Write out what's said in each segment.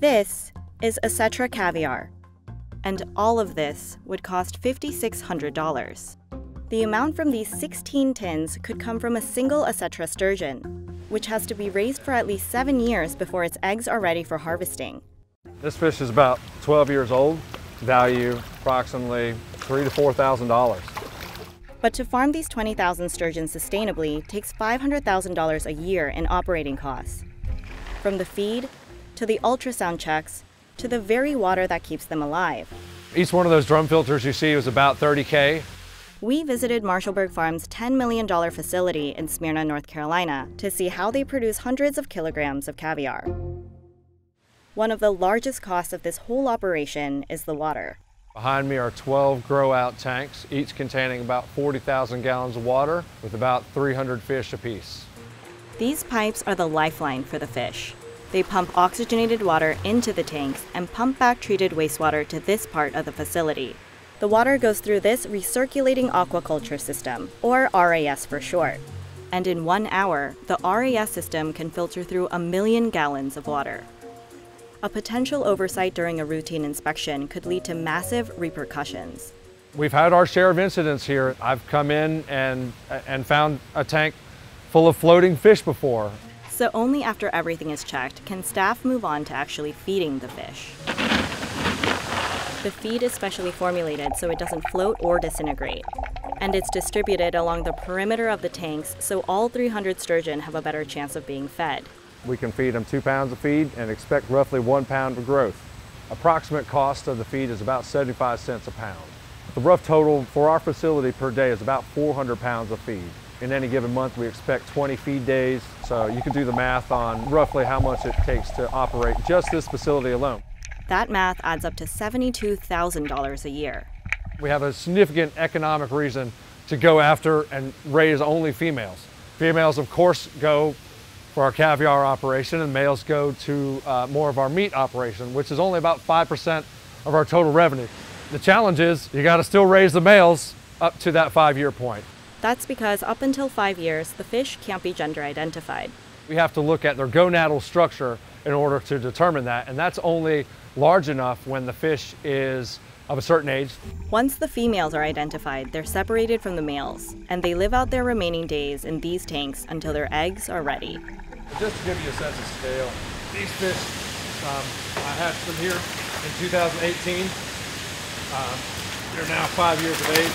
This is Osetra caviar, and all of this would cost $5,600. The amount from these 16 tins could come from a single Osetra sturgeon, which has to be raised for at least 7 years before its eggs are ready for harvesting. This fish is about 12 years old, value approximately $3,000 to $4,000. But to farm these 20,000 sturgeon sustainably takes $500,000 a year in operating costs. From the feed, to the ultrasound checks, to the very water that keeps them alive. Each one of those drum filters you see was about 30K. We visited Marshallberg Farm's $10 million facility in Smyrna, North Carolina, to see how they produce hundreds of kilograms of caviar. One of the largest costs of this whole operation is the water. Behind me are 12 grow-out tanks, each containing about 40,000 gallons of water with about 300 fish apiece. These pipes are the lifeline for the fish. They pump oxygenated water into the tanks and pump back treated wastewater to this part of the facility. The water goes through this recirculating aquaculture system, or RAS for short. And in 1 hour, the RAS system can filter through 1 million gallons of water. A potential oversight during a routine inspection could lead to massive repercussions. We've had our share of incidents here. I've come in and found a tank full of floating fish before. So only after everything is checked can staff move on to actually feeding the fish. The feed is specially formulated so it doesn't float or disintegrate. And it's distributed along the perimeter of the tanks so all 300 sturgeon have a better chance of being fed. We can feed them 2 pounds of feed and expect roughly 1 pound of growth. Approximate cost of the feed is about 75 cents a pound. The rough total for our facility per day is about 400 pounds of feed. In any given month, we expect 20 feed days, so you can do the math on roughly how much it takes to operate just this facility alone. That math adds up to $72,000 a year. We have a significant economic reason to go after and raise only females. Females, of course, go for our caviar operation, and males go to more of our meat operation, which is only about 5% of our total revenue. The challenge is you got to still raise the males up to that 5-year point. That's because up until 5 years, the fish can't be gender identified. We have to look at their gonadal structure in order to determine that, and that's only large enough when the fish is of a certain age. Once the females are identified, they're separated from the males, and they live out their remaining days in these tanks until their eggs are ready. Just to give you a sense of scale, these fish, I had some here in 2018. They're now 5 years of age.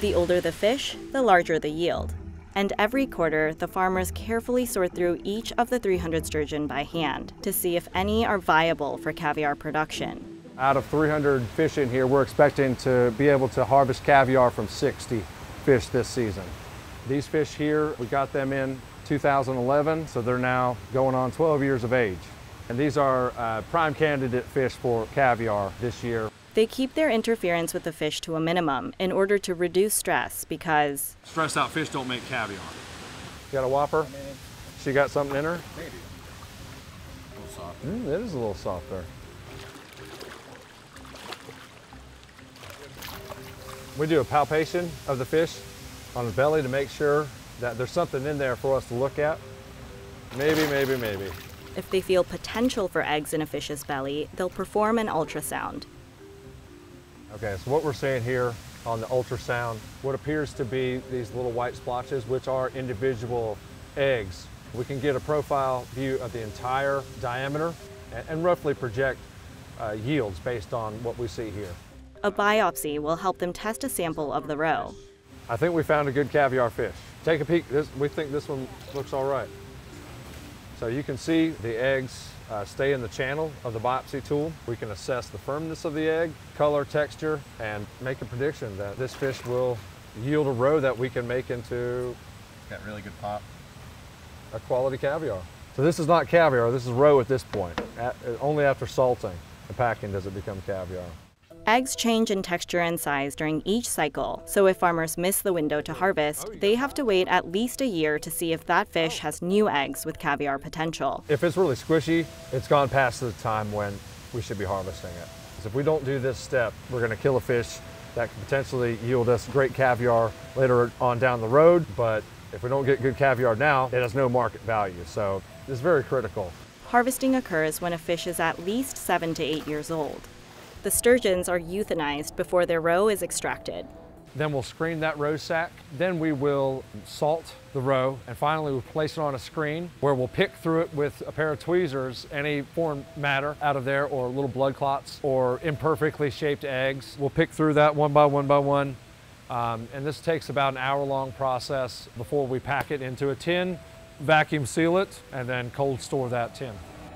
The older the fish, the larger the yield. And every quarter, the farmers carefully sort through each of the 300 sturgeon by hand to see if any are viable for caviar production. Out of 300 fish in here, we're expecting to be able to harvest caviar from 60 fish this season. These fish here, we got them in 2011, so they're now going on 12 years of age. And these are prime candidate fish for caviar this year. They keep their interference with the fish to a minimum in order to reduce stress because stressed out fish don't make caviar. You got a whopper? She got something in her? Maybe. A little softer. It is a little softer. We do a palpation of the fish on the belly to make sure that there's something in there for us to look at. Maybe, maybe, maybe. If they feel potential for eggs in a fish's belly, they'll perform an ultrasound. Okay, so what we're seeing here on the ultrasound, what appears to be these little white splotches, which are individual eggs. We can get a profile view of the entire diameter and roughly project yields based on what we see here. A biopsy will help them test a sample of the roe. I think we found a good caviar fish. Take a peek. We think this one looks all right. So you can see the eggs stay in the channel of the biopsy tool. We can assess the firmness of the egg, color, texture, and make a prediction that this fish will yield a roe that we can make into that really good pop, a quality caviar. So this is not caviar, this is roe at this point. Only after salting and packing does it become caviar. Eggs change in texture and size during each cycle, so if farmers miss the window to harvest, they have to wait at least a year to see if that fish has new eggs with caviar potential. If it's really squishy, it's gone past the time when we should be harvesting it. So if we don't do this step, we're going to kill a fish that could potentially yield us great caviar later on down the road, but if we don't get good caviar now, it has no market value, so it's very critical. Harvesting occurs when a fish is at least 7 to 8 years old. The sturgeons are euthanized before their roe is extracted. Then we'll screen that roe sack. Then we will salt the roe, and finally we'll place it on a screen where we'll pick through it with a pair of tweezers any foreign matter out of there, or little blood clots or imperfectly shaped eggs. We'll pick through that one by one by one. And this takes about an hour-long process before we pack it into a tin, vacuum seal it, and then cold store that tin.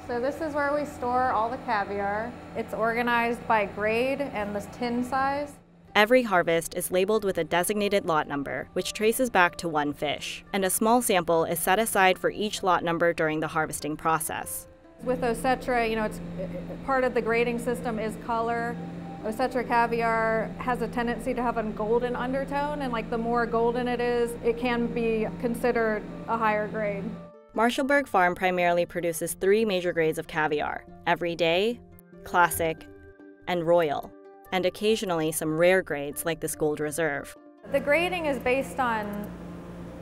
So this is where we store all the caviar. It's organized by grade and the tin size. Every harvest is labeled with a designated lot number, which traces back to one fish, and a small sample is set aside for each lot number during the harvesting process. With Osetra, it's part of the grading system is color. Osetra caviar has a tendency to have a golden undertone, and the more golden it is, it can be considered a higher grade. Marshallberg Farm primarily produces 3 major grades of caviar: everyday, classic, and royal, and occasionally some rare grades like this gold reserve. The grading is based on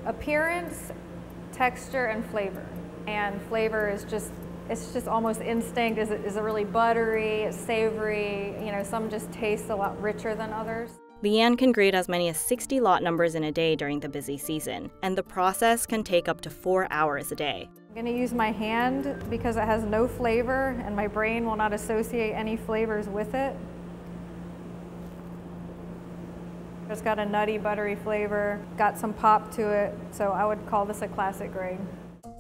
appearance, texture, and flavor. And flavor is just almost instinct. Is it really buttery, savory? Some just taste a lot richer than others. Leanne can grade as many as 60 lot numbers in a day during the busy season, and the process can take up to 4 hours a day. I'm gonna use my hand because it has no flavor, and my brain will not associate any flavors with it. It's got a nutty, buttery flavor, got some pop to it, so I would call this a classic grade.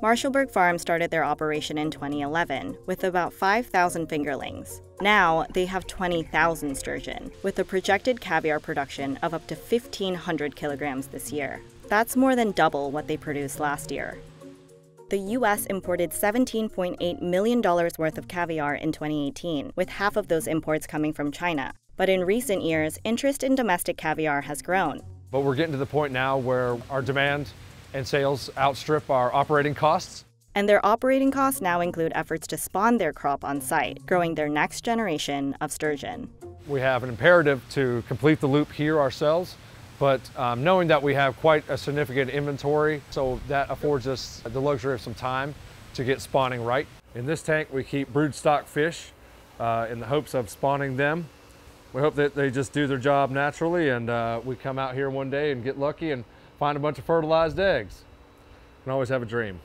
Marshallberg Farm started their operation in 2011 with about 5,000 fingerlings. Now they have 20,000 sturgeon, with a projected caviar production of up to 1,500 kilograms this year. That's more than double what they produced last year. The U.S. imported $17.8 million worth of caviar in 2018, with half of those imports coming from China. But in recent years, interest in domestic caviar has grown. But we're getting to the point now where our demand and sales outstrip our operating costs. And their operating costs now include efforts to spawn their crop on site, growing their next generation of sturgeon. We have an imperative to complete the loop here ourselves, but knowing that we have quite a significant inventory, so that affords us the luxury of some time to get spawning right. In this tank, we keep broodstock fish in the hopes of spawning them. We hope that they just do their job naturally, and we come out here one day and get lucky and find a bunch of fertilized eggs. You can always have a dream.